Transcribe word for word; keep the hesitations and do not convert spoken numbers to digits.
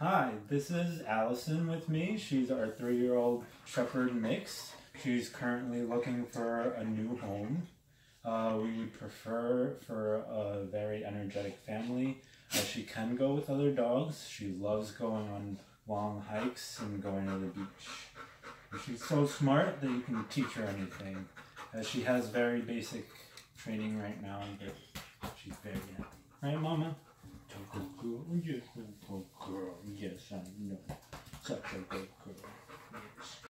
Hi, this is Allison with me. She's our three-year-old Shepherd mix. She's currently looking for a new home. Uh, we would prefer for a very energetic family. Uh, she can go with other dogs. She loves going on long hikes and going to the beach. And she's so smart that you can teach her anything. Uh, she has very basic training right now, but she's very happy. Right, Mama? Yes, I know. Such a good